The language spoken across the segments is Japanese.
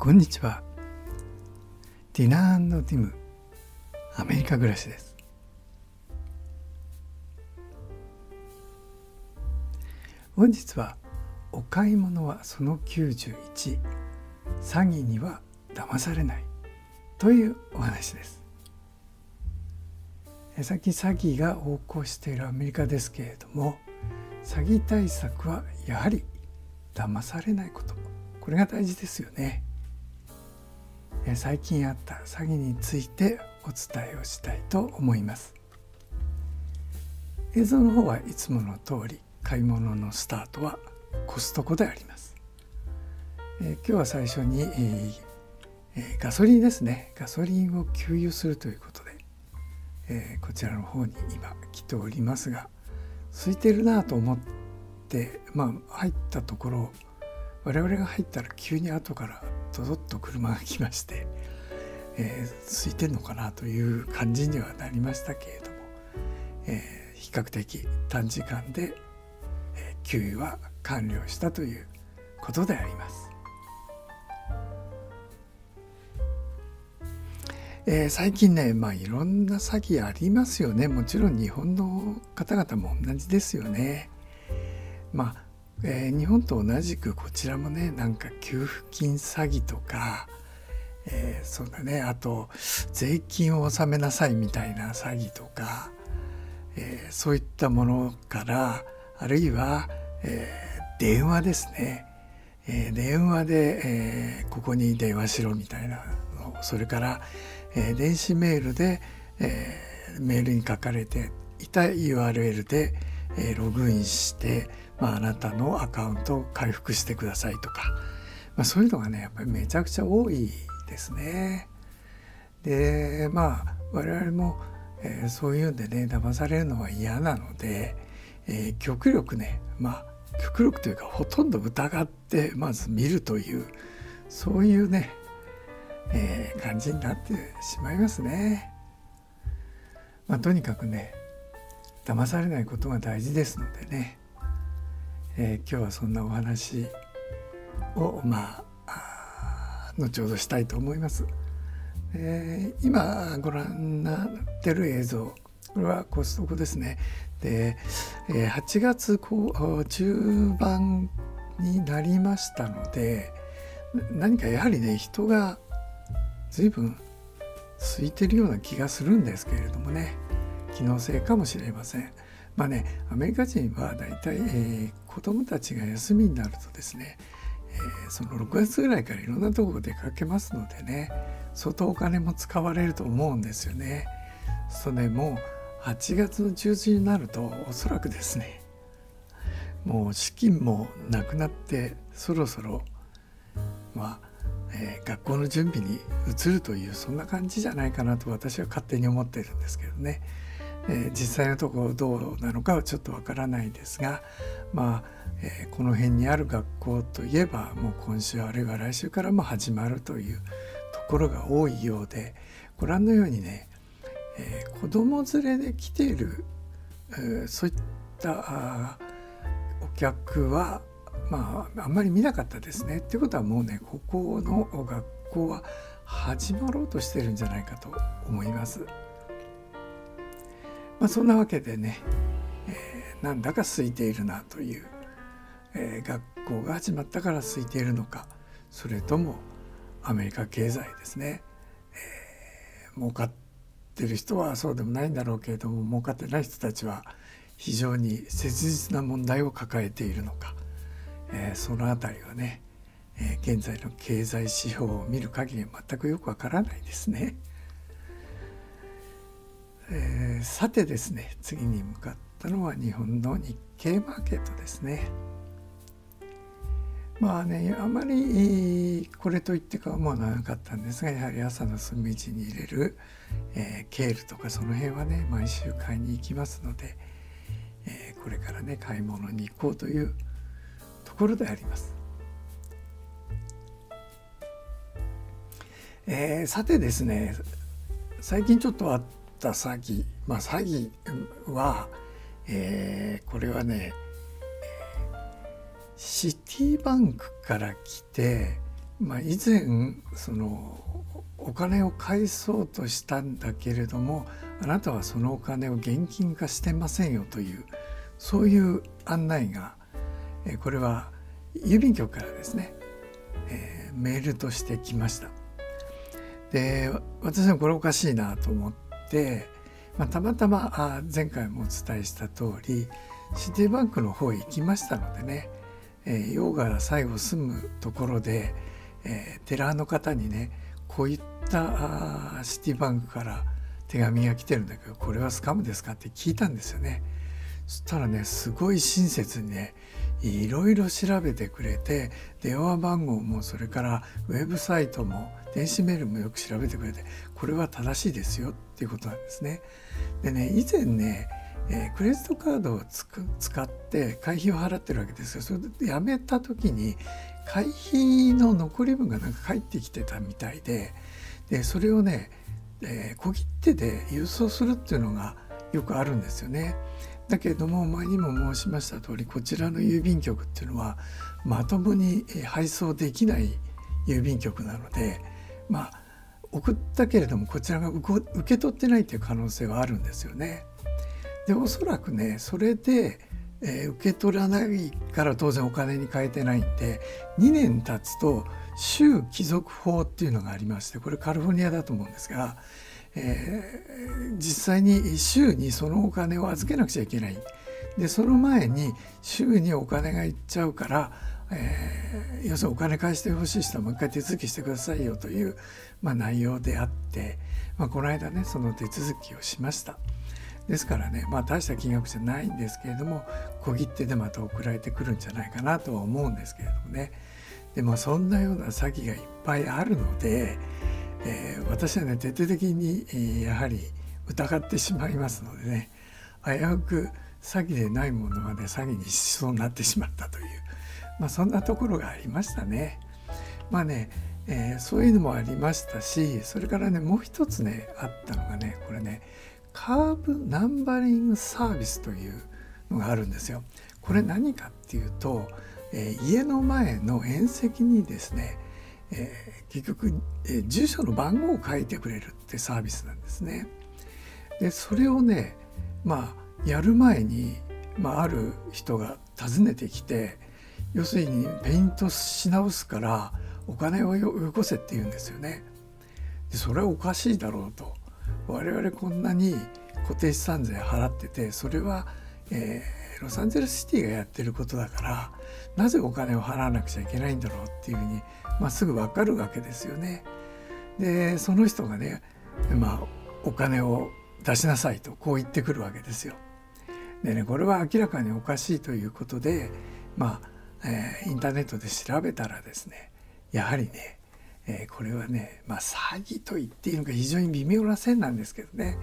こんにちは。ティナ&ティムアメリカ暮らしです。本日はお買い物はその91、詐欺には騙されないというお話です。最近詐欺が横行しているアメリカですけれども、詐欺対策はやはり騙されないこと、これが大事ですよね。最近あった詐欺についてお伝えをしたいと思います。映像の方はいつもの通り、買い物のスタートはコストコであります。今日は最初に、ガソリンですね。ガソリンを給油するということで、こちらの方に今来ておりますが、空いてるなと思って、入ったところ、我々が入ったら急に後からドドッと車が来まして、空いてるのかなという感じにはなりましたけれども、比較的短時間で、給油は完了したということであります。最近ね、いろんな詐欺ありますよね。もちろん日本の方々も同じですよね。日本と同じくこちらもね、給付金詐欺とか、あと税金を納めなさいみたいな詐欺とか、そういったものから、あるいは、電話ですね。電話で、ここに電話しろみたいなの、それから、電子メールで、メールに書かれていた URL で、ログインして、あなたのアカウントを回復してくださいとか、そういうのがね、やっぱりめちゃくちゃ多いですね。で、我々も、そういうんでね、騙されるのは嫌なので、極力ね、極力というかほとんど疑ってまず見るという、そういうね、感じになってしまいますね。とにかくね、騙されないことが大事ですのでね、今日はそんなお話を後ほどしたいと思います。今ご覧になってる映像、これはコストコですね。で、8月中盤になりましたので、何かやはりね、人が随分空いてるような気がするんですけれどもね、機能性かもしれません。アメリカ人はだいたい子供たちが休みになるとですね、その6月ぐらいからいろんなところ出かけますのでね、相当お金も使われると思うんですよね。そうね、もう8月の中旬になるとおそらくですね、もう資金もなくなって、そろそろ学校の準備に移るという、そんな感じじゃないかなと私は勝手に思っているんですけどね。実際のところどうなのかはちょっとわからないですが、この辺にある学校といえば、もう今週あるいは来週からも始まるというところが多いようで、ご覧のようにね、子供連れで来ている、そういったお客はあんまり見なかったですね。っていうことはもうね、ここの学校は始まろうとしてるんじゃないかと思います。そんなわけでね、なんだか空いているなという、学校が始まったから空いているのか、それともアメリカ経済ですね、儲かってる人はそうでもないんだろうけれども、儲かってない人たちは非常に切実な問題を抱えているのか、そのあたりはね、現在の経済指標を見る限り全くよくわからないですね。さてですね、次に向かったのは日本の日経マーケットですね。あまりこれといってかは思わなかったんですが、やはり朝のスムージーに入れる、ケールとかその辺はね、毎週買いに行きますので、これからね、買い物に行こうというところであります。さてですね、最近ちょっと詐欺は、これはね、シティバンクから来て、以前そのお金を返そうとしたんだけれども、あなたはそのお金を現金化してませんよという、そういう案内が、これは郵便局からですね、メールとして来ました。で、私もこれおかしいなと思って、たまたま前回もお伝えした通りシティバンクの方へ行きましたのでね、用が最後済むところで、寺の方にね、こういったシティバンクから手紙が来てるんだけど、これはスカムですかって聞いたんですよね。そしたらね、すごい親切にね、いろいろ調べてくれて、電話番号もそれからウェブサイトも電子メールもよく調べてくれて、これは正しいですよっていうことなんですね。でね、以前ね、クレジットカードを使って会費を払ってるわけですよ。それでやめた時に会費の残り分がなんか返ってきてたみたいで、それをね、小切手で郵送するっていうのがよくあるんですよね。だけれども、前にも申しました通り、こちらの郵便局っていうのはまともに配送できない郵便局なので、送ったけれどもこちらが受け取ってないという可能性はあるんですよね。で、おそらくね、それで受け取らないから当然お金に変えてないんで、2年経つと州帰属法っていうのがありまして、これカリフォルニアだと思うんですが、実際に州にそのお金を預けなくちゃいけない。で、その前に州にお金がいっちゃうから、要するにお金返してほしい人はもう一回手続きしてくださいよという、内容であって、この間ね、その手続きをしました。ですからね、大した金額じゃないんですけれども、小切手でまた送られてくるんじゃないかなとは思うんですけれどもね。で、そんなような詐欺がいっぱいあるので、私はね、徹底的にやはり疑ってしまいますのでね、危うく詐欺でないものまで詐欺にしそうになってしまったという、そんなところがありましたね。そういうのもありましたし、それからね、もう一つね、あったのがね、これね、カーブナンバリングサービスというのがあるんですよ。これ何かっていうと、家の前の縁石にですね、結局、住所の番号を書いてくれるってサービスなんですね。で、それをね、やる前に、ある人が訪ねてきて、要するにペイントし直すからお金をよこせって言うんですよね。で、それはおかしいだろうと。我々こんなに固定資産税払ってて、それは、ロサンゼルスシティがやってることだから、なぜお金を払わなくちゃいけないんだろうっていうふうに、すぐ分かるわけですよね。で、その人がね、お金を出しなさいとこう言ってくるわけですよ。でね、これは明らかにおかしいということで、インターネットで調べたらですね、やはりね、これはね、詐欺と言っていいのか非常に微妙な線なんですけどね、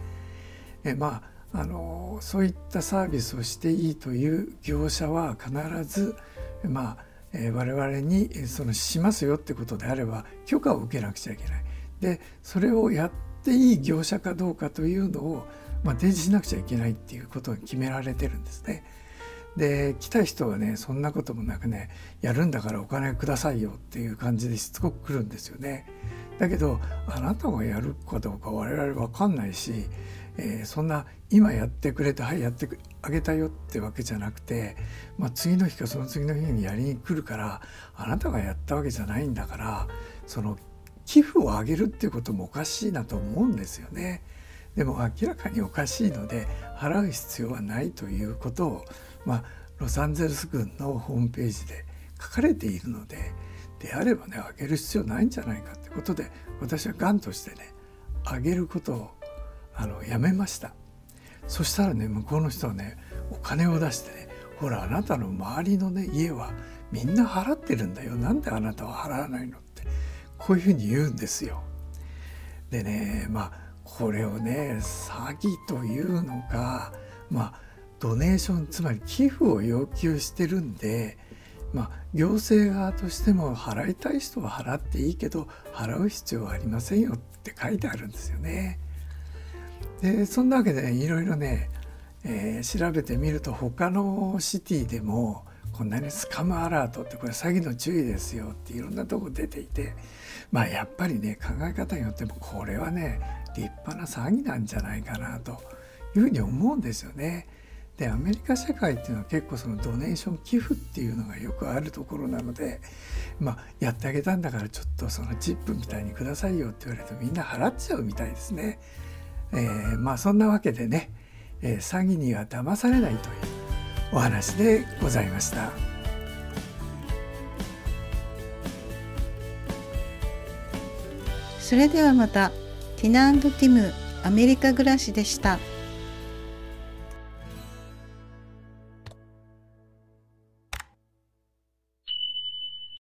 そういったサービスをしていいという業者は必ず、我々にそのしますよってことであれば許可を受けなくちゃいけない。で、それをやっていい業者かどうかというのを、提示しなくちゃいけないっていうことが決められてるんですね。で、来た人はね、そんなこともなくね、やるんだからお金くださいよっていう感じでしつこく来るんですよね。だけど、あなたがやるかどうか我々分かんないし、そんな今やってくれて、はいやってあげたよってわけじゃなくて、次の日かその次の日にやりに来るから、あなたがやったわけじゃないんだから、その寄付をあげるっていうこともおかしいなと思うんですよね。でも明らかにおかしいので払う必要はないということを、ロサンゼルス郡のホームページで書かれているので、であればね、あげる必要ないんじゃないかってことで、私は頑としてね、あげることをやめました。そしたらね、向こうの人はね、お金を出してね、ほらあなたの周りのね、家はみんな払ってるんだよ、なんであなたは払わないのって、こういうふうに言うんですよ。でね、これをね、詐欺というのか、ドネーション、つまり寄付を要求してるんで、行政側としても払いたい人は払っていいけど払う必要はありませんよって書いてあるんですよね。で、そんなわけでいろいろね、調べてみると、他のシティでもこんなにスカムアラートってこれ詐欺の注意ですよっていろんなとこ出ていて、まあやっぱりね考え方によってもこれはね立派な詐欺なんじゃないかなというふうに思うんですよね。でアメリカ社会っていうのは結構そのドネーション寄付っていうのがよくあるところなので、まあやってあげたんだからちょっとそのチップみたいにくださいよって言われるとみんな払っちゃうみたいですね。まあそんなわけでね、詐欺には騙されないというお話でございました。それではまたティナ&ティムアメリカ暮らしでした。